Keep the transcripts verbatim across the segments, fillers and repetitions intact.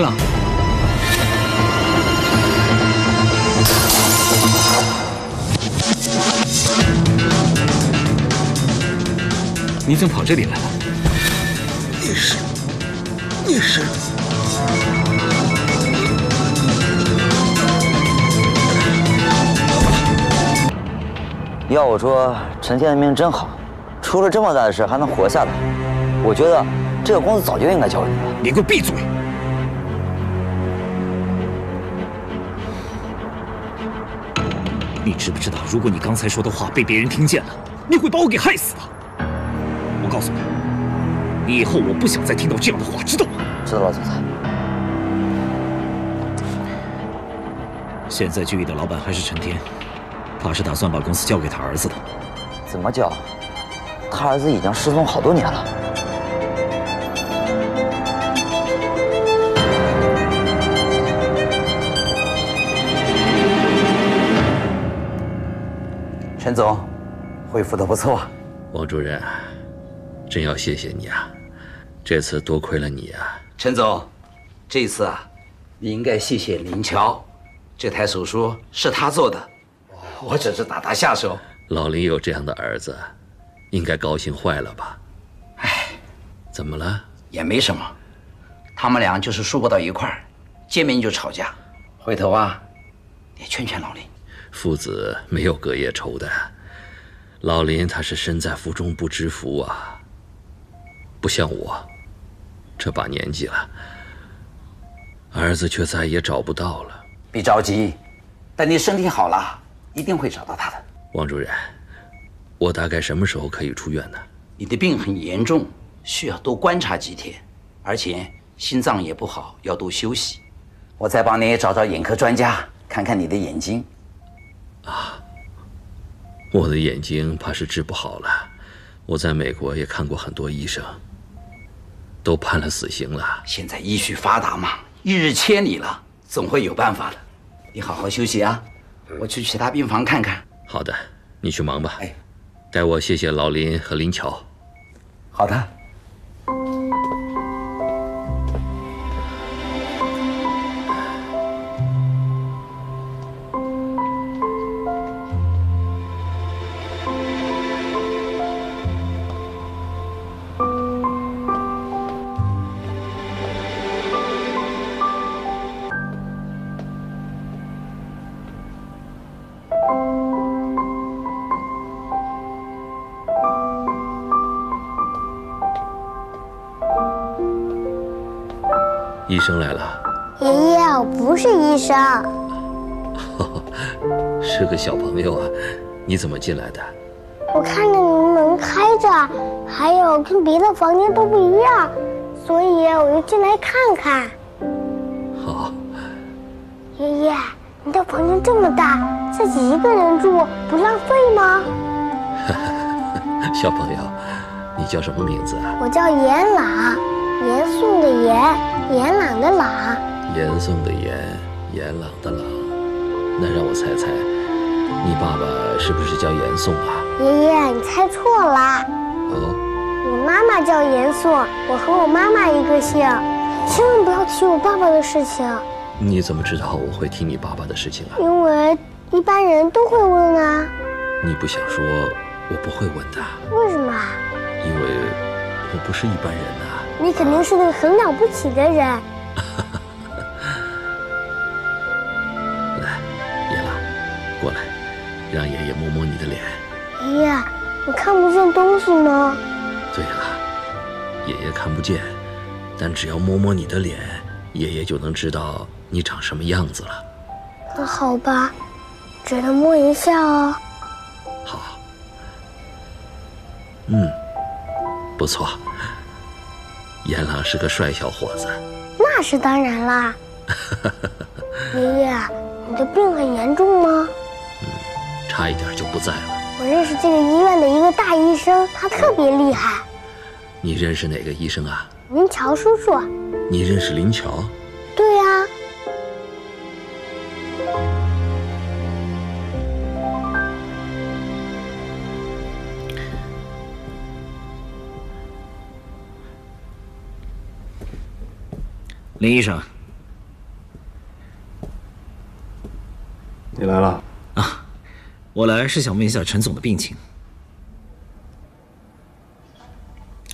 来了。你怎么跑这里来了？你是，你是。 要我说，陈天的命真好，出了这么大的事还能活下来，我觉得这个公司早就应该交给他了。你给我闭嘴！你知不知道，如果你刚才说的话被别人听见了，你会把我给害死的。我告诉你，你以后我不想再听到这样的话，知道吗？知道了，总裁。现在聚义的老板还是陈天。 他是打算把公司交给他儿子的，怎么交？他儿子已经失踪好多年了。陈总，恢复的不错。王主任，真要谢谢你啊！这次多亏了你啊！陈总，这次啊，你应该谢谢林乔，这台手术是他做的。 我只是打他下手。老林有这样的儿子，应该高兴坏了吧？哎，怎么了？也没什么，他们俩就是说不到一块儿，见面就吵架。回头啊，你劝劝老林。父子没有隔夜仇的，老林他是身在福中不知福啊。不像我，这把年纪了，儿子却再也找不到了。别着急，等你身体好了。 一定会找到他的，王主任。我大概什么时候可以出院呢？你的病很严重，需要多观察几天，而且心脏也不好，要多休息。我再帮你找找眼科专家，看看你的眼睛。啊，我的眼睛怕是治不好了。我在美国也看过很多医生，都判了死刑了。现在医学发达嘛，一日千里了，总会有办法的。你好好休息啊。 我去其他病房看看。好的，你去忙吧。哎，代我谢谢老林和林乔。好的。医生来了，爷爷，我不是医生，哦，是个小朋友啊，你怎么进来的？我看着你门开着，还有跟别的房间都不一样，所以我就进来看看。好，爷爷，你的房间这么大，自己一个人住不浪费吗？小朋友，你叫什么名字啊？我叫严朗，严肃的严。 严朗的朗，严嵩的严，严朗的朗。那让我猜猜，你爸爸是不是叫严嵩啊？爷爷，你猜错了。哦，我妈妈叫严嵩，我和我妈妈一个姓。千万不要提我爸爸的事情。你怎么知道我会提你爸爸的事情啊？因为一般人都会问啊。你不想说，我不会问的。为什么？因为我不是一般人啊。 你肯定是个很了不起的人。来，爷朗，过来，让爷爷摸摸你的脸。爷爷，我看不见东西吗？对了，爷爷看不见，但只要摸摸你的脸，爷爷就能知道你长什么样子了。那好吧，只能摸一下哦。好。嗯，不错。 严朗是个帅小伙子，那是当然啦。爷爷，你的病很严重吗？嗯，差一点就不在了。我认识这个医院的一个大医生，他特别厉害。你认识哪个医生啊？林乔叔叔。你认识林乔？对呀、啊。林医生，你来了啊！我来是想问一下陈总的病情。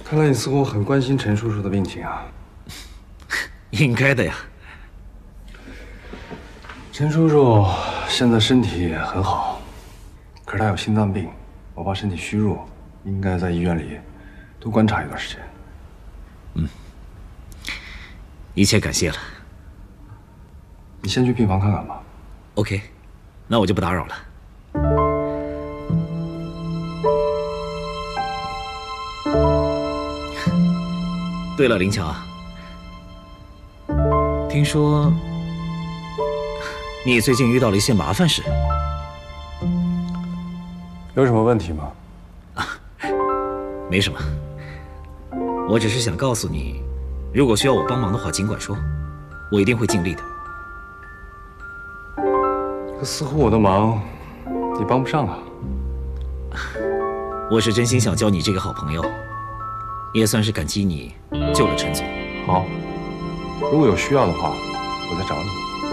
看来你似乎很关心陈叔叔的病情啊。应该的呀。陈叔叔现在身体很好，可是他有心脏病，我怕身体虚弱，应该在医院里多观察一段时间。嗯，一切感谢了。你先去病房看看吧。 OK， 那我就不打扰了。对了，林强，听说你最近遇到了一些麻烦事，有什么问题吗？啊，没什么，我只是想告诉你，如果需要我帮忙的话，尽管说，我一定会尽力的。 可似乎我的忙，你帮不上啊。我是真心想交你这个好朋友，也算是感激你救了陈总。好，如果有需要的话，我再找你。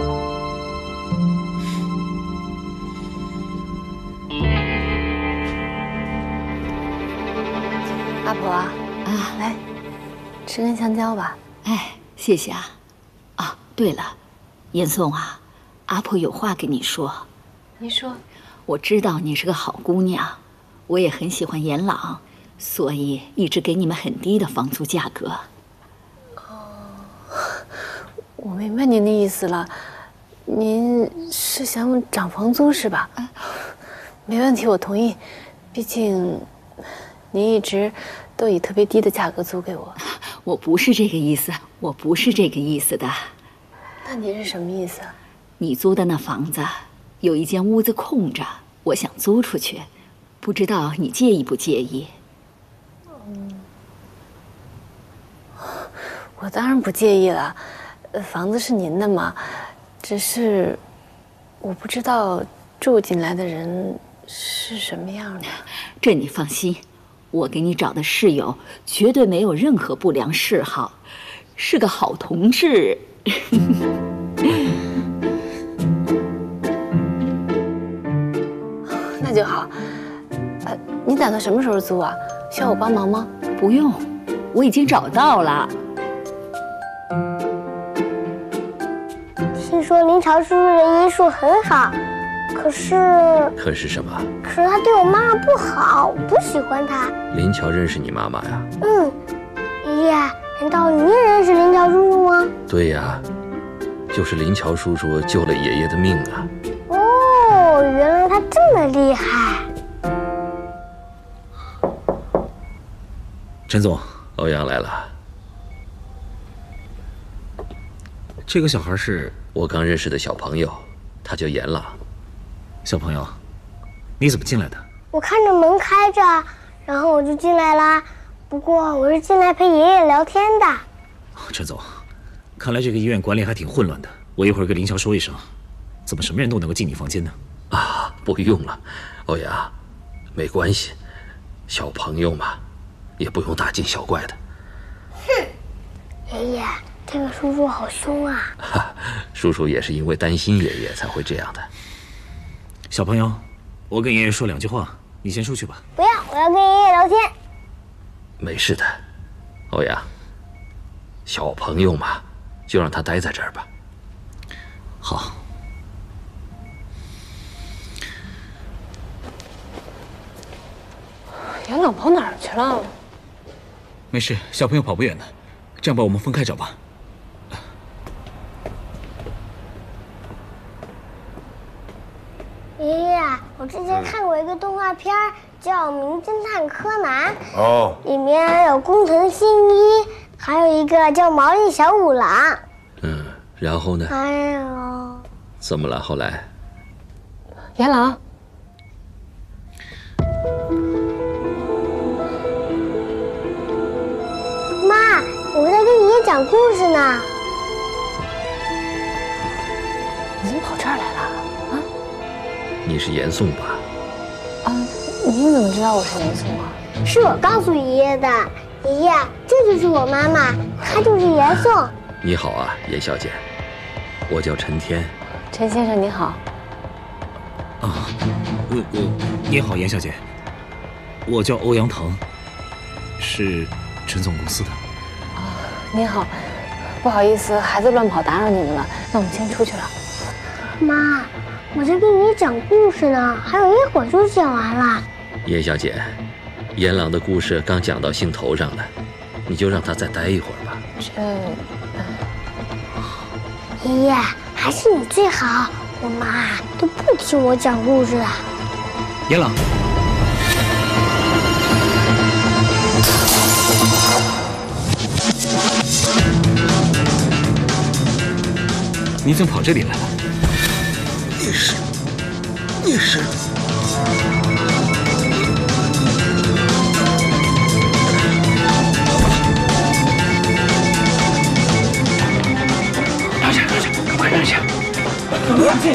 阿婆啊，来吃根香蕉吧。哎，谢谢啊。啊，对了，严颂啊。 阿婆有话跟你说，您说，我知道你是个好姑娘，我也很喜欢严朗，所以一直给你们很低的房租价格。哦，我明白您的意思了，您是想涨房租是吧？啊，没问题，我同意，毕竟您一直都以特别低的价格租给我。我不是这个意思，我不是这个意思的。那您是什么意思啊？ 你租的那房子有一间屋子空着，我想租出去，不知道你介意不介意？嗯，我当然不介意了，房子是您的嘛。只是我不知道住进来的人是什么样的。这你放心，我给你找的室友绝对没有任何不良嗜好，是个好同志。就好，呃，你打算什么时候租啊？需要我帮忙吗？不用，我已经找到了。听说林朝叔叔人医术很好，可是……可是什么？可是他对我妈妈不好，我不喜欢他。林乔认识你妈妈呀？嗯，爷爷，难道你也认识林乔叔叔吗？对呀，就是林乔叔叔救了爷爷的命啊。 原来他这么厉害，陈总，欧阳来了。这个小孩是我刚认识的小朋友，他叫严朗。小朋友，你怎么进来的？我看着门开着，然后我就进来啦。不过我是进来陪爷爷聊天的。陈总，看来这个医院管理还挺混乱的，我一会儿跟林乔说一声。怎么什么人都能够进你房间呢？ 啊，不用了，欧阳，没关系，小朋友嘛，也不用大惊小怪的。哼，爷爷，这个叔叔好凶啊！哈，叔叔也是因为担心爷爷才会这样的。小朋友，我跟爷爷说两句话，你先出去吧。不要，我要跟爷爷聊天。没事的，欧阳，小朋友嘛，就让他待在这儿吧。好。 杨朗跑哪儿去了？没事，小朋友跑不远的，这样吧，我们分开找吧。爷爷，我之前看过一个动画片，叫《名侦探柯南》，哦，里面有工藤新一，还有一个叫毛利小五郎。嗯，然后呢？哎呦，怎么了？后来，杨朗。 我在跟爷爷讲故事呢。你怎么跑这儿来了啊？你是严颂吧？啊，您怎么知道我是严颂啊？是我告诉爷爷的。爷爷，这就是我妈妈，她就是严颂。你好啊，严小姐，我叫陈天。陈先生，你好。啊，呃呃，您好，严小姐，我叫欧阳腾，是陈总公司的。啊，您好，不好意思，孩子乱跑打扰你们了，那我们先出去了。妈，我在给你讲故事呢，还有一会儿就讲完了。严小姐，严朗的故事刚讲到兴头上了，你就让他再待一会儿吧。嗯。爷爷，还是你最好。 我妈都不听我讲故事了。严朗，你怎么跑这里来了？你是，你是。让一下，让一下，快让一下！ 不要紧。